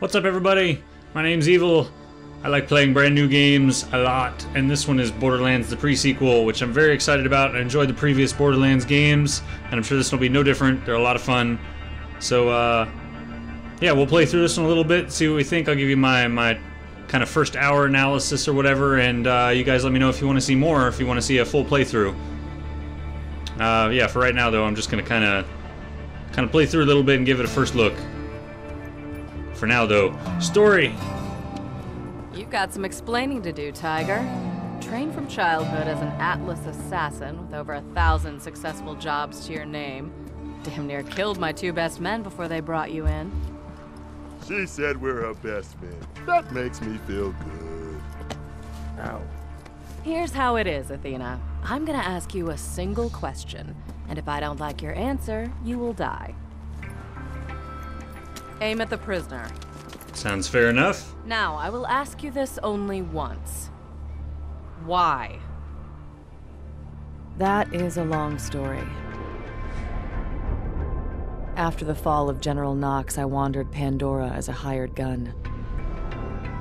What's up, everybody? My name's Evyl. I like playing brand new games a lot, and this one is Borderlands: The Pre-Sequel, which I'm very excited about. I enjoyed the previous Borderlands games, and I'm sure this will be no different. They're a lot of fun. So, yeah, we'll play through this one a little bit, see what we think. I'll give you my kind of first hour analysis or whatever, and you guys let me know if you want to see more, or if you want to see a full playthrough. Yeah, for right now, though, I'm just going to kind of play through a little bit and give it a first look. For now, though, story. You've got some explaining to do, Tiger. Trained from childhood as an Atlas assassin with over 1,000 successful jobs to your name. Damn near killed my two best men before they brought you in. She said we're her best men. That makes me feel good. Ow. Here's how it is, Athena. I'm gonna ask you a single question, and if I don't like your answer, you will die. Aim at the prisoner. Sounds fair enough. Now, I will ask you this only once. Why? That is a long story. After the fall of General Knox, I wandered Pandora as a hired gun.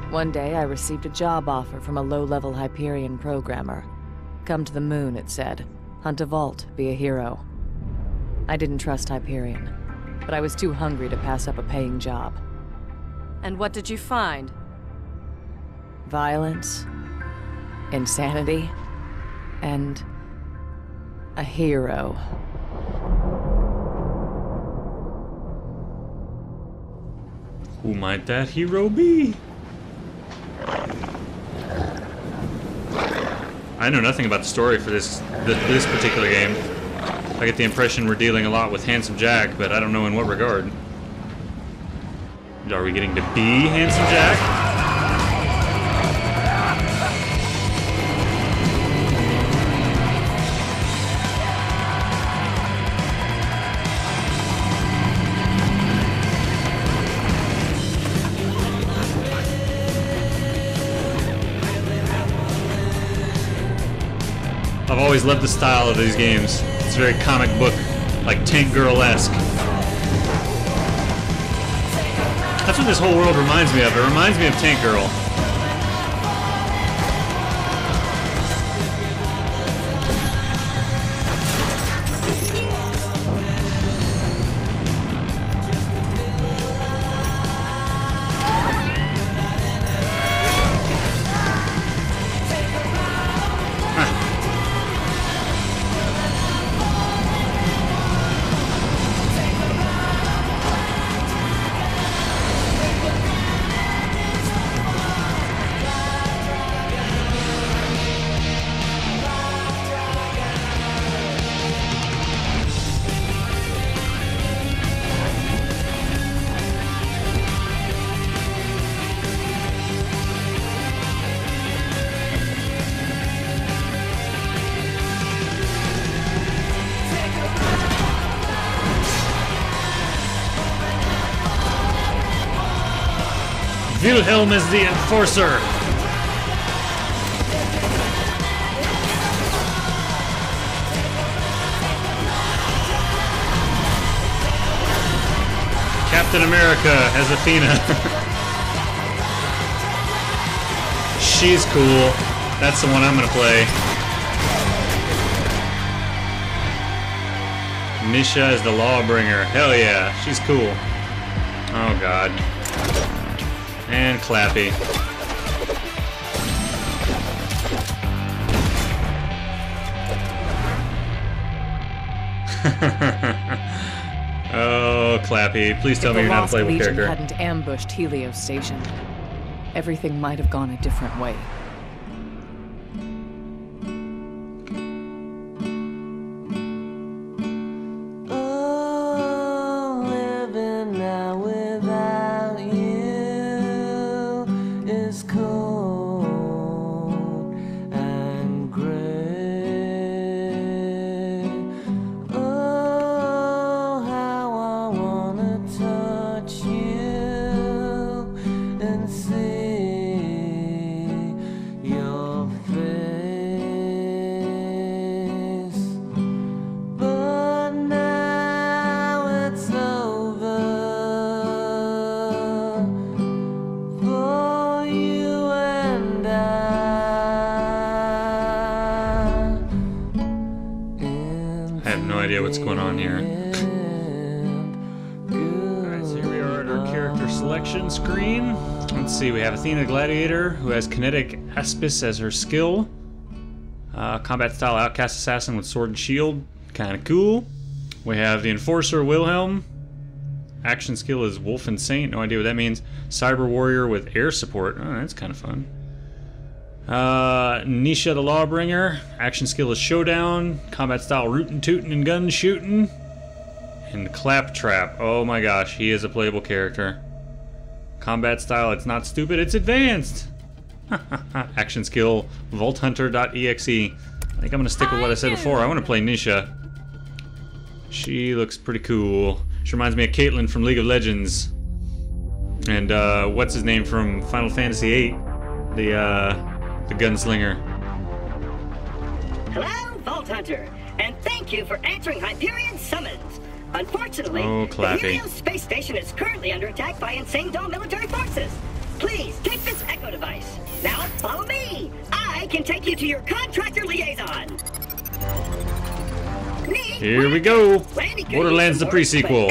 One day, I received a job offer from a low-level Hyperion programmer. Come to the moon, it said. Hunt a vault, be a hero. I didn't trust Hyperion, but I was too hungry to pass up a paying job. And what did you find? Violence, insanity, and a hero. Who might that hero be? I know nothing about the story for this particular game. I get the impression we're dealing a lot with Handsome Jack, but I don't know in what regard. Are we getting to be Handsome Jack? I've always loved the style of these games. It's very comic book, like Tank Girl-esque. That's what this whole world reminds me of. It reminds me of Tank Girl. Wilhelm is the enforcer. Captain America as Athena. She's cool. That's the one I'm gonna play. Nisha is the lawbringer. Hell yeah, she's cool. Oh god. And Clappy. Oh, Clappy. Please tell me you're not a playable character. If the Lost Legion hadn't ambushed Helios Station, everything might have gone a different way. idea what's going on here. Alright, so here we are at our character selection screen. Let's see, we have Athena Gladiator, who has Kinetic Aspis as her skill. Combat-style outcast assassin with sword and shield. Kinda cool. We have the Enforcer, Wilhelm. Action skill is Wolf and Saint. No idea what that means. Cyber Warrior with air support. Oh, that's kind of fun. Nisha the Lawbringer. Action skill is Showdown. Combat style rootin', tootin', and gun shootin'. And Claptrap. Oh my gosh, he is a playable character. Combat style, it's not stupid, it's advanced. Action skill, VaultHunter.exe. I think I'm gonna stick with what I said before. I wanna play Nisha. She looks pretty cool. She reminds me of Caitlyn from League of Legends. And what's his name from Final Fantasy VIII? The gunslinger. Hello, Vault Hunter, and thank you for answering Hyperion's summons. Unfortunately, the Helios Space Station is currently under attack by insane doll military forces. Please take this echo device. Now follow me. I can take you to your contractor liaison. Here we go! Borderlands the Pre-Sequel.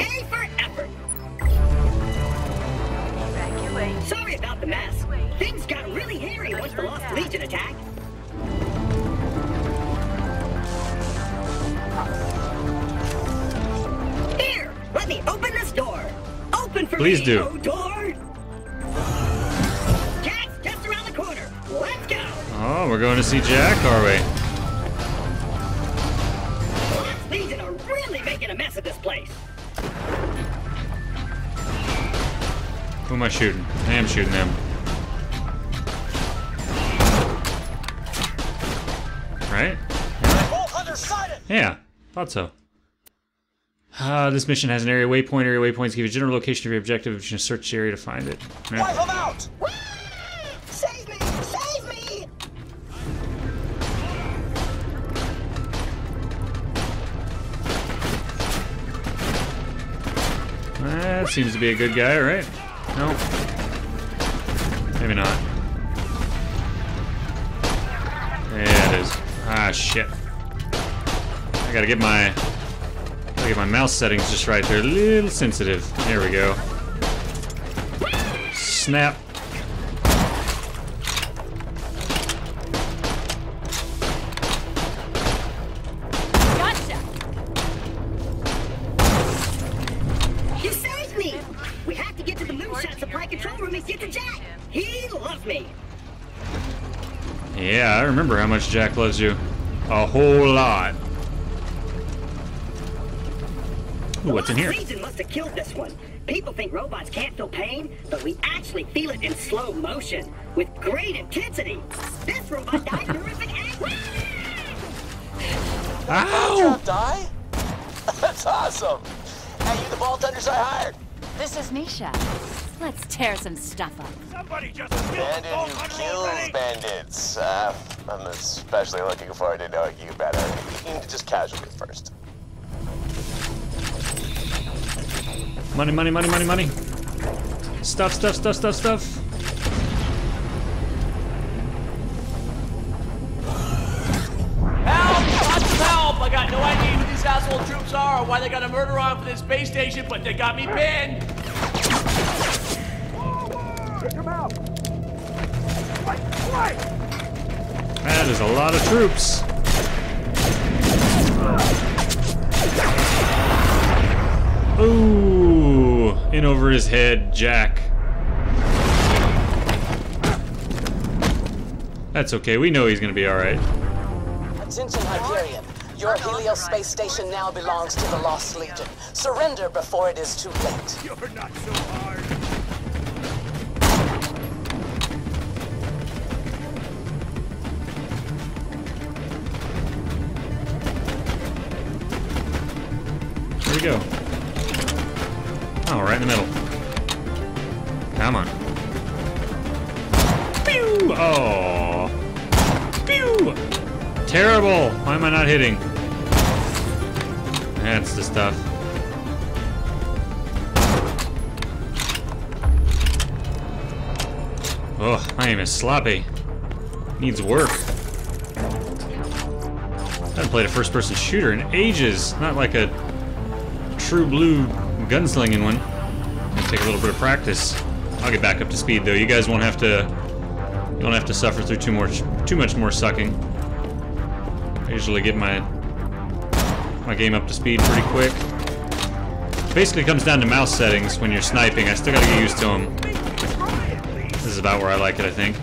Sorry about the mess. Things got really hairy once the Lost Legion attacked. Here, let me open this door. Open for me, O door. Jack's just around the corner. Let's go. Oh, we're going to see Jack, are we? A mess of this place. Who am I shooting? I am shooting them. Right? Yeah, thought so. This mission has an area waypoint. Area waypoints give you a general location of your objective. You should search the area to find it. Yeah. Wipe them out! Save me! Save me! That seems to be a good guy, right? No. Maybe not. Yeah, it is. Ah, shit. I gotta get my... mouse settings just right. They're a little sensitive. There we go. Snap. Yeah, I remember how much Jack loves you. A whole lot. Ooh, what's in here? The Lost Legion must have killed this one. People think robots can't feel pain, but we actually feel it in slow motion, with great intensity. This robot died horrific agony. Ow! Die? That's awesome. Hey, you the Vault Hunters I hired. This is Nisha. Let's tear some stuff up. Somebody just killed Vault Hunter already. Bandits. I'm especially looking forward to knowing you better. You need to just casually first. Money, money, money, money, money. Stuff, stuff, stuff, stuff, stuff. Help! Lots of help! I got no idea who these asshole troops are or why they got a murder on for this space station, but they got me pinned. Pick him out! Fight! Fight! That is a lot of troops. Ooh! In over his head, Jack. That's okay. We know he's gonna be all right. Attention, Hyperion. Your Helios space station now belongs to the Lost Legion. Surrender before it is too late. You're not so hard. Here we go. Oh, right in the middle. Come on. Pew! Oh. Pew! Terrible! Why am I not hitting? That's the stuff. Oh, my aim is sloppy. Needs work. That haven't played a first-person shooter in ages. Not like a true blue gunslinging one. Gonna take a little bit of practice. I'll get back up to speed though. You guys won't have to. You don't have to suffer through too much more sucking. I usually get my game up to speed pretty quick. It basically comes down to mouse settings when you're sniping. I still gotta get used to them. This is about where I like it, I think.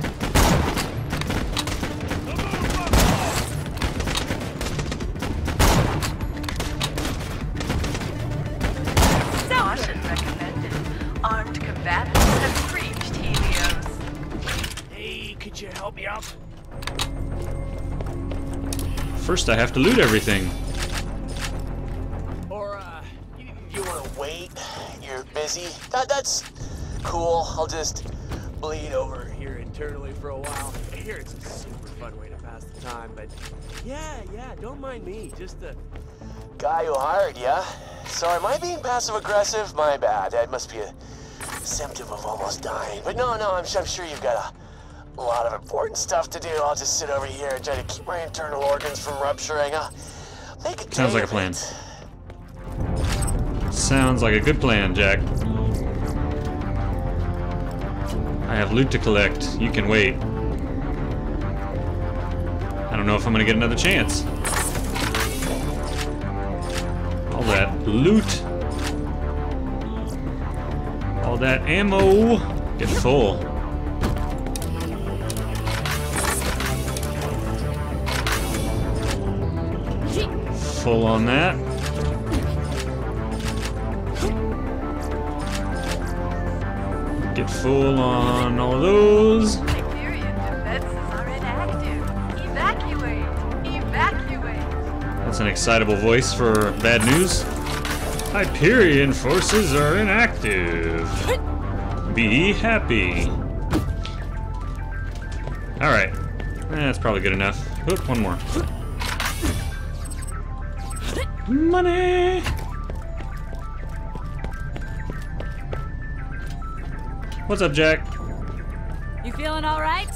First, I have to loot everything. Or, you wanna wait? You're busy? That's cool. I'll just bleed over here internally for a while. I hear it's a super fun way to pass the time, but yeah, don't mind me. Just the guy who hired ya. Sorry, am I being passive-aggressive? My bad. That must be a symptom of almost dying. But no, I'm sure you've got a lot of important stuff to do. I'll just sit over here and try to keep my internal organs from rupturing. Sounds like a plan. Sounds like a good plan, Jack. I have loot to collect. You can wait. I don't know if I'm gonna get another chance. All that loot. All that ammo. Get full. Full on that. Get full on all of those. Hyperion defense is already active. Evacuate. That's an excitable voice for bad news. Hyperion forces are inactive. Be happy. All right, that's probably good enough. Oop, one more. Money! What's up, Jack? You feeling all right?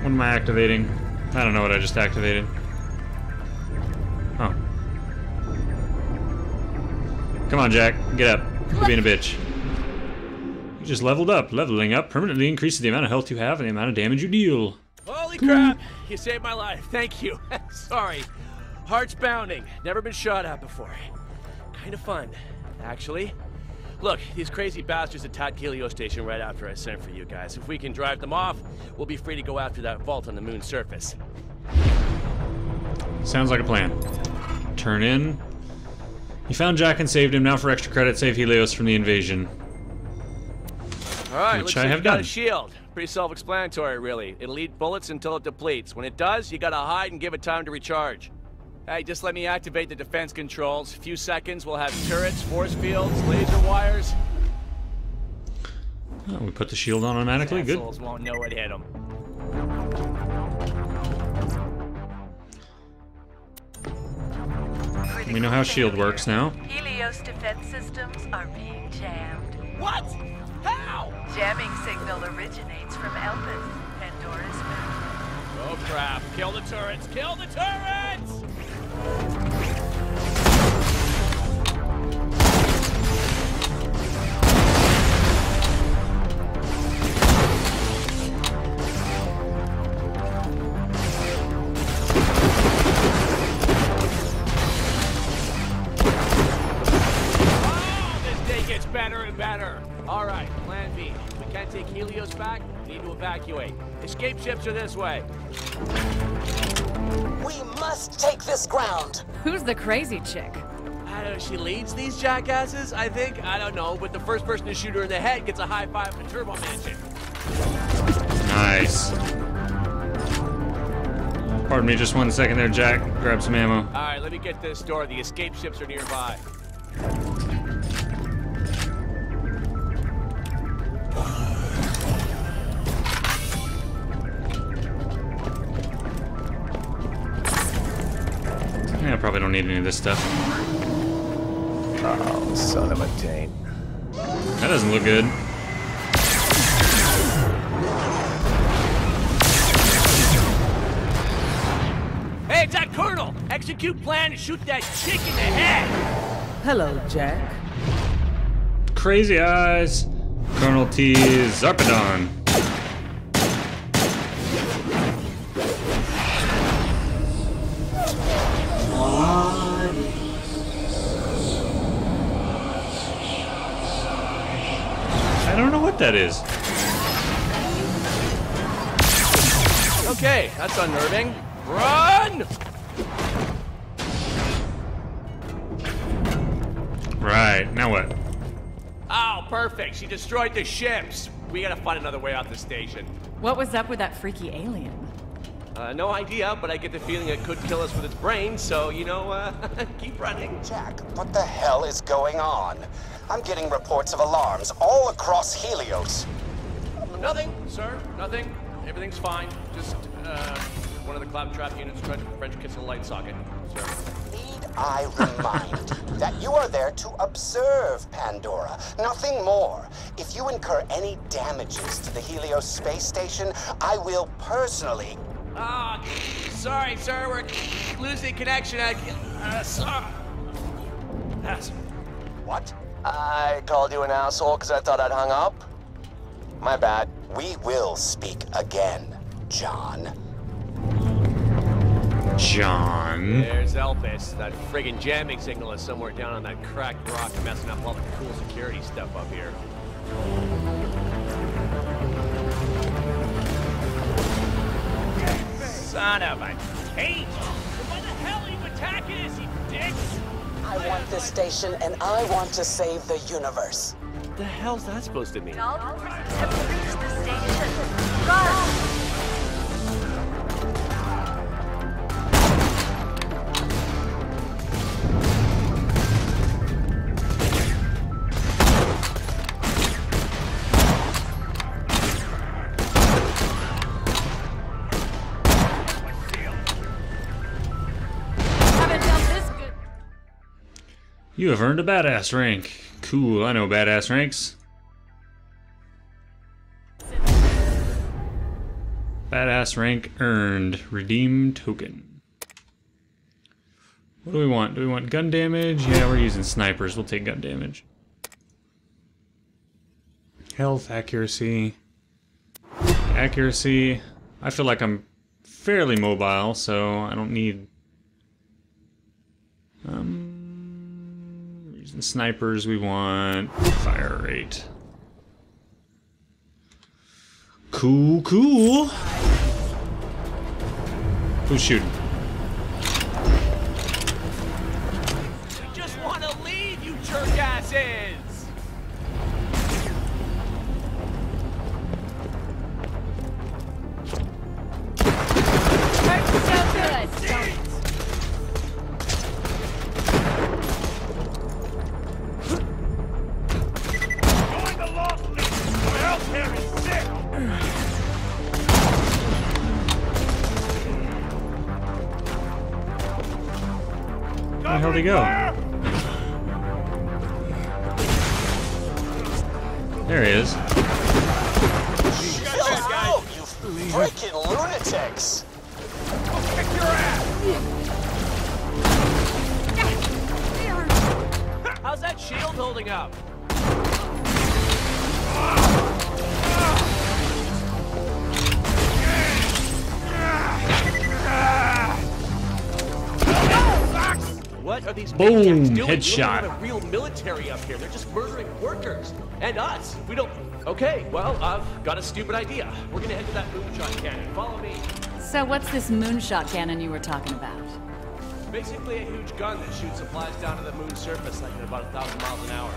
What am I activating? I don't know what I just activated. Oh. Come on, Jack. Get up. You're being a bitch. You just leveled up. Leveling up permanently increases the amount of health you have and the amount of damage you deal. Holy crap! You saved my life. Thank you. Sorry. Heart's pounding. Never been shot at before. Kind of fun, actually. Look, these crazy bastards attacked Helios Station right after I sent for you guys. If we can drive them off, we'll be free to go after that vault on the moon's surface. Sounds like a plan. Turn in. You found Jack and saved him. Now for extra credit, save Helios from the invasion. All right, which I have done. Got a shield. Pretty self-explanatory, really. It'll eat bullets until it depletes. When it does, you gotta hide and give it time to recharge. Hey, just let me activate the defense controls. A few seconds, we'll have turrets, force fields, laser wires. Oh, we put the shield on automatically. Good. Assholes won't know it hit them. We know how shield works now. Helios defense systems are being jammed. What? How? Jamming signal originates from Elpis, Pandora's moon. Oh crap! Kill the turrets! Kill the turrets! Oh, this day gets better and better. All right, plan B. We can't take Helios back, we need to evacuate. Escape ships are this way. We must take this ground. Who's the crazy chick? I don't know, she leads these jackasses, I think. I don't know, but the first person to shoot her in the head gets a high five from Turbo Mansion. Nice. Pardon me, just one second there, Jack. Grab some ammo. All right, let me get this door. The escape ships are nearby. I probably don't need any of this stuff. Oh, son of a taint. That doesn't look good. execute plan and shoot that chick in the head. Hello, Jack. Crazy eyes. Colonel T Zarpadon. I don't know what that is. Okay, that's unnerving. Run! Right, now what? Oh, perfect. She destroyed the ships. We gotta find another way out the station. What was up with that freaky alien? No idea, but I get the feeling it could kill us with its brain, so, you know, keep running. Jack, what the hell is going on? I'm getting reports of alarms all across Helios. Nothing, sir. Nothing. Everything's fine. Just, one of the Claptrap units tried to French kiss a light socket, sir. I remind that you are there to observe Pandora, nothing more. If you incur any damages to the Helios space station, I will personally... Ah, oh, sorry, sir, we're losing connection. Sorry. Asshole. What? I called you an asshole because I thought I'd hung up? My bad. We will speak again, John. John. There's Elpis. That friggin' jamming signal is somewhere down on that cracked rock messing up all the cool security stuff up here. Son of a bitch! Why the hell are you attacking us, you dick? I want this station and I want to save the universe. What the hell's that supposed to mean? All prisoners have reached the station. Guard! You have earned a badass rank. Cool, I know badass ranks. Badass rank earned. Redeem token. What do we want? Do we want gun damage? Yeah, we're using snipers. We'll take gun damage. Health, accuracy. Accuracy. I feel like I'm fairly mobile, so I don't need... snipers, we want fire rate. Cool, cool. Who's shooting? You just want to leave, you jerk asses. That's so good. Where the hell did he go? There he is. Shut up, you freaking lunatics! I'll kick your ass! How's that shield holding up? What are these boom doing? Headshot. We don't have a real military up here. They're just murdering workers and us. We don't. Okay, well, I've got a stupid idea. We're gonna head to that moonshot cannon. Follow me. So what's this moonshot cannon you were talking about? Basically, a huge gun that shoots supplies down to the moon's surface, like at about 1,000 miles an hour.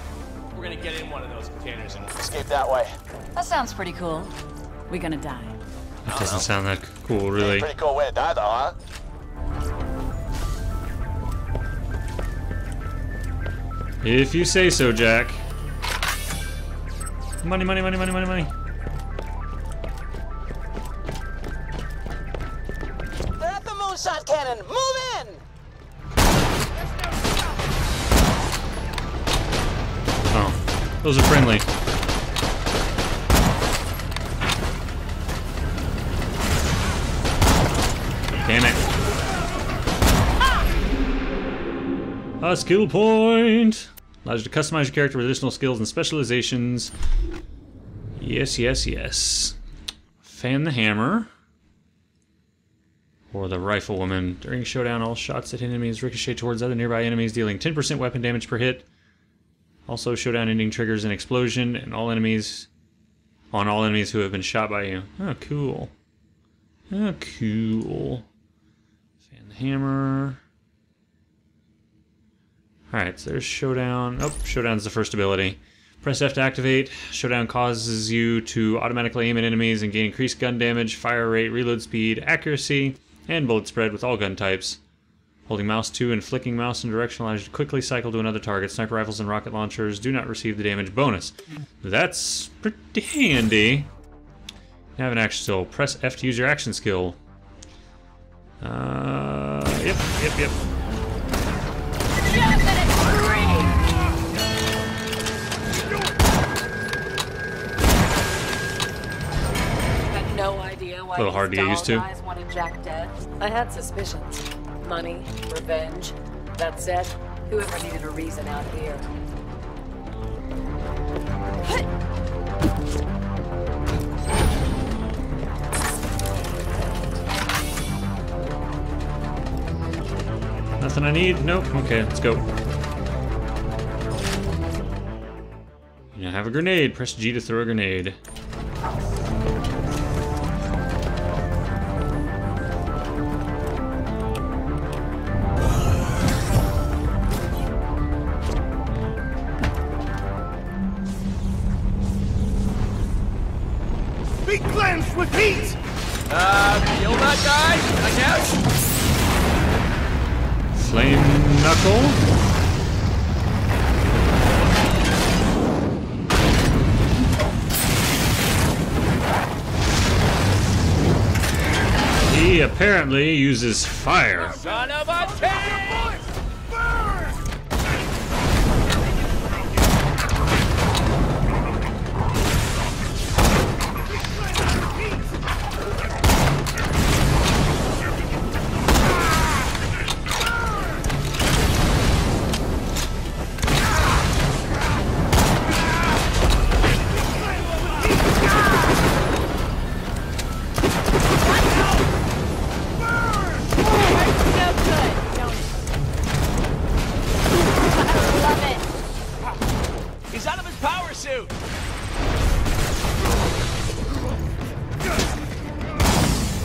We're gonna get in one of those containers and escape that way. That sounds pretty cool. We're gonna die. That doesn't sound that cool, really. Pretty cool way to die, though, huh? If you say so, Jack. Money, money, money, money, money, money. They're at the moonshot cannon. Move in! Oh, those are friendly. Damn it. Ah! A skill point! Allows you to customize your character with additional skills and specializations. Yes, yes, yes. Fan the hammer. Or the riflewoman. During showdown, all shots at enemies ricochet towards other nearby enemies, dealing 10% weapon damage per hit. Also, showdown ending triggers an explosion and all enemies on all enemies who have been shot by you. Oh, cool. Oh, cool. Fan the hammer. Alright, so there's showdown. Oh, showdown's the first ability. Press F to activate. Showdown causes you to automatically aim at enemies and gain increased gun damage, fire rate, reload speed, accuracy, and bullet spread with all gun types. Holding mouse 2 and flicking mouse in direction allows you to quickly cycle to another target. Sniper rifles and rocket launchers do not receive the damage bonus. That's pretty handy. You have an action skill. Press F to use your action skill. Yep. A little hard to get used to. Jack dead. I had suspicions. Money, revenge. That said, whoever needed a reason out here. Nothing I need? Nope. Okay, let's go. You now have a grenade. Press G to throw a grenade. Kill that guy, I guess? Flame Knuckle? He apparently uses fire. Son of a tank!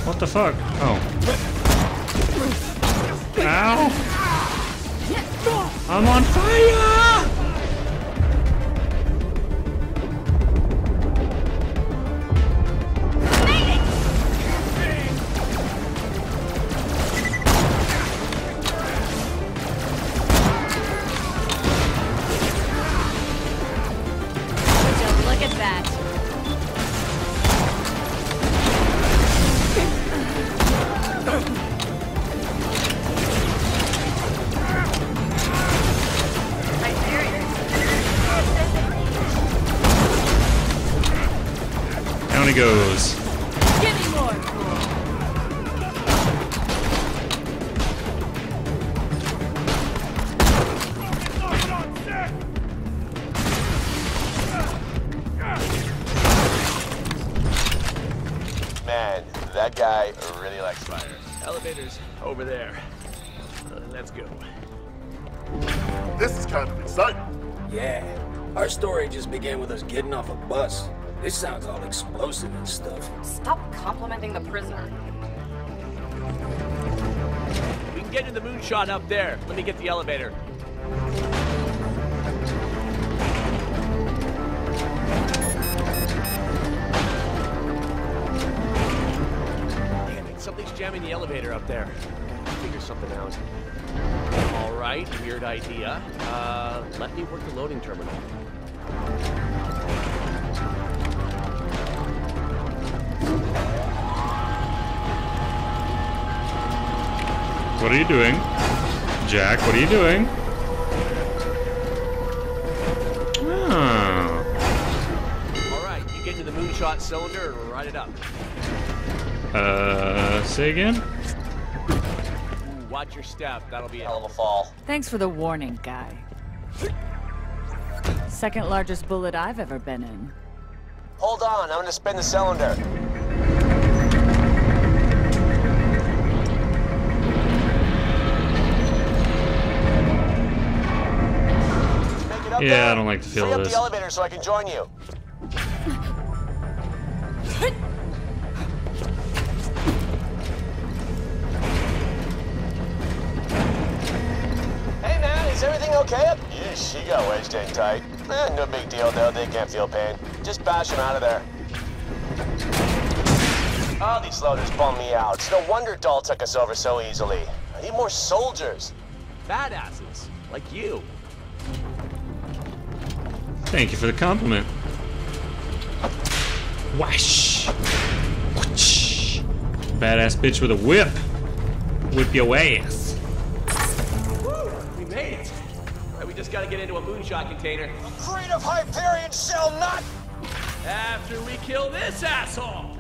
What the fuck? Oh. Ow! I'm on fire! Would you look at that? Goes. Give me more. Man, that guy really likes fire. Elevator's over there. Let's go. This is kind of exciting. Yeah. Our story just began with us getting off a bus. This sounds all explosive and stuff. Stop complimenting the prisoner. We can get to the moonshot up there. Let me get the elevator. Damn it, something's jamming the elevator up there. I'll figure something out. All right, weird idea. Let me work the loading terminal. What are you doing? Jack, what are you doing? Oh. Alright, you get to the moonshot cylinder and ride it up. Say again? Watch your step. That'll be a hell of a fall. Thanks for the warning, guy. Second largest bullet I've ever been in. Hold on, I'm gonna spin the cylinder. Yeah, I don't like to feel this. Free up the elevator so I can join you. Hey, man, is everything okay up? Yeah, she got wedged in tight. No big deal, though. They can't feel pain. Just bash them out of there. Oh, these loaders bum me out. It's no wonder Dahl took us over so easily. I need more soldiers. Badasses, like you. Thank you for the compliment. Whoosh. Whoosh. Badass bitch with a whip. Whip your ass. Woo, we made it. All right, we just gotta get into a moonshot container. The creed of Hyperion shall not. After we kill this asshole.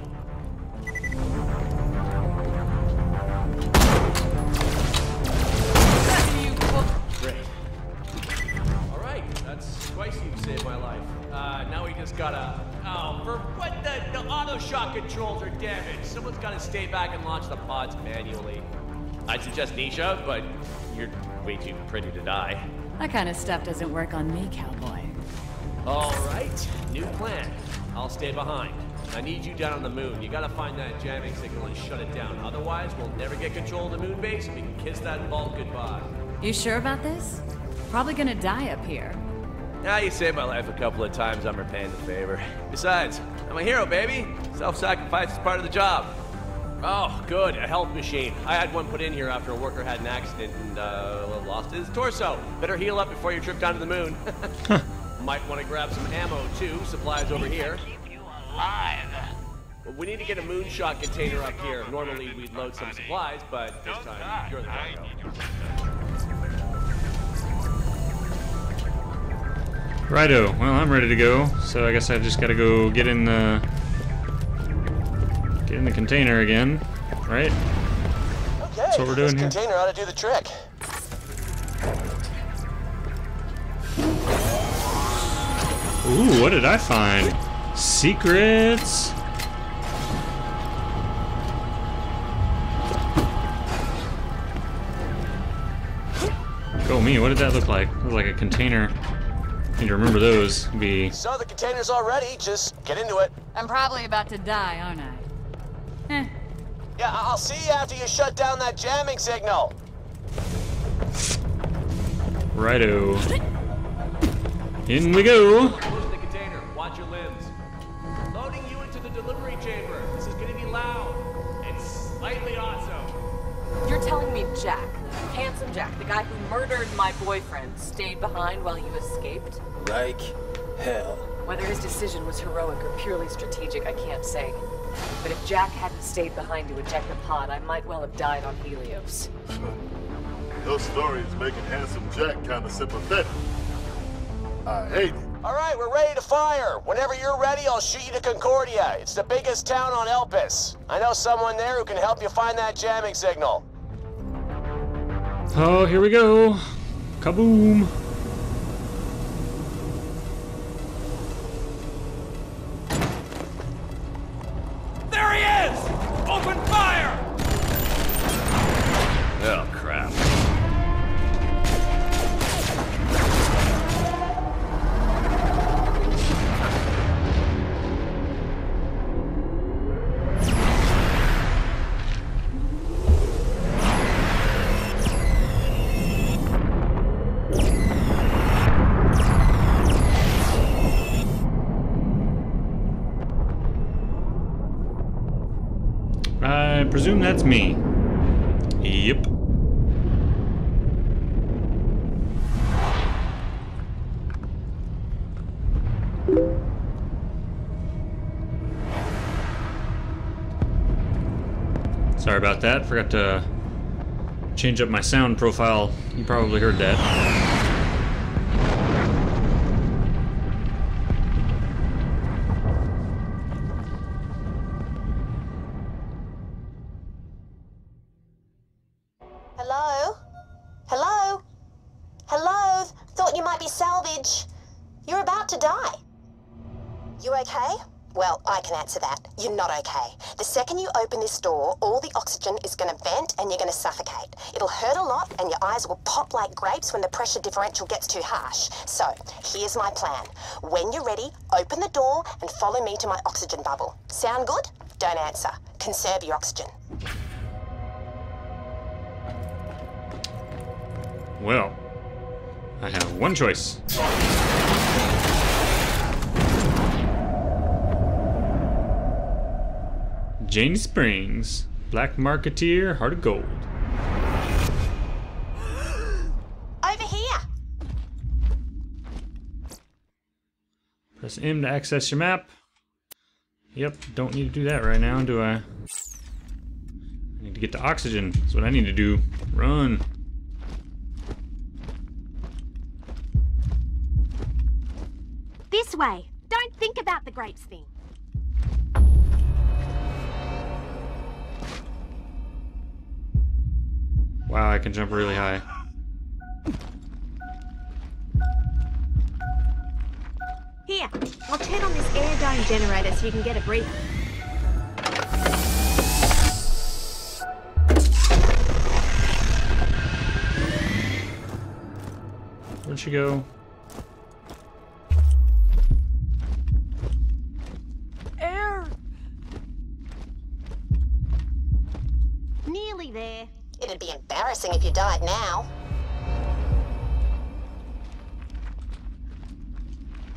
Great. That's twice you've saved my life. Now we just gotta... Oh, for what the auto shock controls are damaged. Someone's gotta stay back and launch the pods manually. I'd suggest Nisha, but you're way too pretty to die. That kind of stuff doesn't work on me, cowboy. All right, new plan. I'll stay behind. I need you down on the moon. You gotta find that jamming signal and shut it down. Otherwise, we'll never get control of the moon base and we can kiss that vault goodbye. You sure about this? Probably gonna die up here. Now you saved my life a couple of times, I'm repaying the favor. Besides, I'm a hero, baby. Self-sacrifice is part of the job. Oh, good, a health machine. I had one put in here after a worker had an accident and lost his torso. Better heal up before your trip down to the moon. Might want to grab some ammo, too. Supplies over here. Keep you alive. We need to get a moonshot container up here. Normally, we'd load some supplies, but this time, you're the guy. Righto, well I'm ready to go, so I guess I've just gotta go get in the container again, right? Okay, that's what we're doing here. This container ought to do the trick. Ooh, what did I find? Secrets! Go me, what did that look like? It was like a container. Need to remember those. Be so the container's all ready. Just get into it. I'm probably about to die, aren't I? Eh. Yeah, I'll see you after you shut down that jamming signal. Righto. In we go. Close the container. Watch your limbs. Loading you into the delivery chamber. This is going to be loud and slightly awesome. You're telling me, Jack. Handsome Jack, the guy who murdered my boyfriend, stayed behind while you escaped? Like hell. Whether his decision was heroic or purely strategic, I can't say. But if Jack hadn't stayed behind to eject the pod, I might well have died on Helios. Those stories making Handsome Jack kind of sympathetic. I hate it. All right, we're ready to fire. Whenever you're ready, I'll shoot you to Concordia. It's the biggest town on Elpis. I know someone there who can help you find that jamming signal. Oh, here we go. Kaboom. There he is! Open fire! Oh, crap. I presume that's me. Yep. Sorry about that. Forgot to change up my sound profile. You probably heard that. okay? Well, I can answer that. You're not okay. The second you open this door, all the oxygen is going to vent and you're going to suffocate. It'll hurt a lot and your eyes will pop like grapes when the pressure differential gets too harsh. So, here's my plan. When you're ready, open the door and follow me to my oxygen bubble. Sound good? Don't answer. Conserve your oxygen. Well, I have one choice. Janie Springs, Black Marketeer, Heart of Gold. Over here! Press M to access your map. Yep, don't need to do that right now, do I? I need to get the oxygen. That's what I need to do. Run. This way. Don't think about the grapes thing. Wow, I can jump really high. Here, I'll turn on this air dome generator so you can get a breather. Where'd she go? Air! Nearly there. It'd be embarrassing if you died now.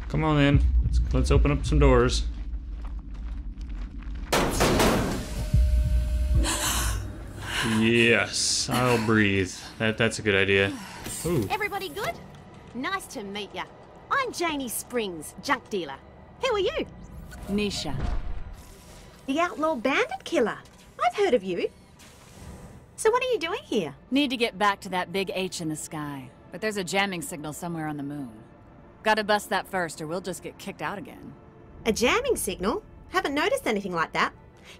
Come on in. Let's open up some doors. Yes, I'll breathe. That's a good idea. Ooh. Everybody good? Nice to meet ya. I'm Janie Springs, junk dealer. Who are you? Nisha. The outlaw bandit killer. I've heard of you. So what are you doing here? Need to get back to that big H in the sky, but there's a jamming signal somewhere on the moon. Gotta bust that first or we'll just get kicked out again. A jamming signal? Haven't noticed anything like that.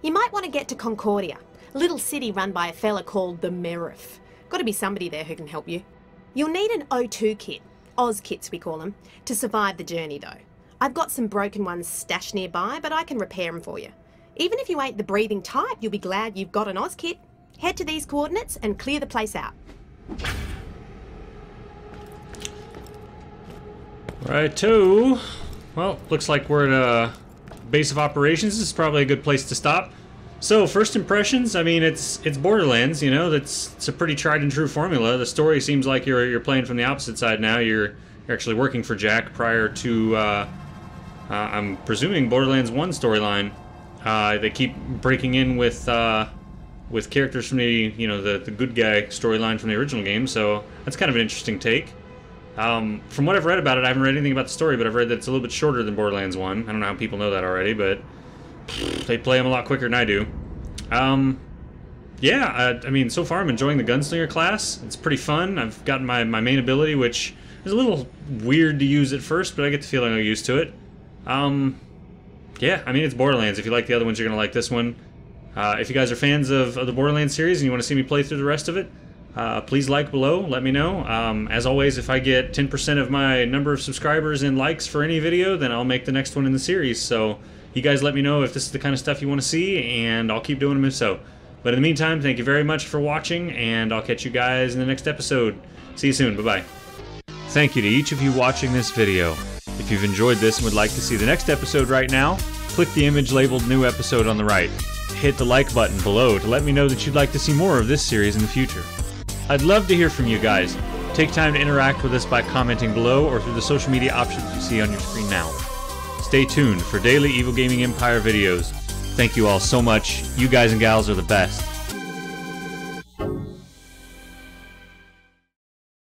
You might want to get to Concordia, a little city run by a fella called the Meriff. Gotta be somebody there who can help you. You'll need an O2 kit, Oz kits we call them, to survive the journey though. I've got some broken ones stashed nearby, but I can repair them for you. Even if you ain't the breathing type, you'll be glad you've got an Oz kit. Head to these coordinates and clear the place out. Righto. Well, looks like we're at a base of operations. This is probably a good place to stop. So, first impressions. I mean, it's Borderlands. You know, it's a pretty tried and true formula. The story seems like you're playing from the opposite side now. You're actually working for Jack prior to I'm presuming Borderlands 1 storyline. They keep breaking in with characters from the, you know, the good guy storyline from the original game, so that's kind of an interesting take. From what I've read about it, I haven't read anything about the story, but I've read that it's a little bit shorter than Borderlands 1. I don't know how people know that already, but they play them a lot quicker than I do. I mean, so far I'm enjoying the Gunslinger class. It's pretty fun. I've gotten my main ability, which is a little weird to use at first, but I get the feeling I'm used to it. Yeah, I mean, it's Borderlands. If you like the other ones, you're going to like this one. If you guys are fans of the Borderlands series and you want to see me play through the rest of it, please like below, let me know. As always, if I get 10% of my number of subscribers and likes for any video, then I'll make the next one in the series. So you guys let me know if this is the kind of stuff you want to see, and I'll keep doing them if so. But in the meantime, thank you very much for watching, and I'll catch you guys in the next episode. See you soon, bye-bye. Thank you to each of you watching this video. If you've enjoyed this and would like to see the next episode right now, click the image labeled New Episode on the right. Hit the like button below to let me know that you'd like to see more of this series in the future. I'd love to hear from you guys. Take time to interact with us by commenting below or through the social media options you see on your screen now. Stay tuned for daily Evyl Gaming Empire videos. Thank you all so much. You guys and gals are the best.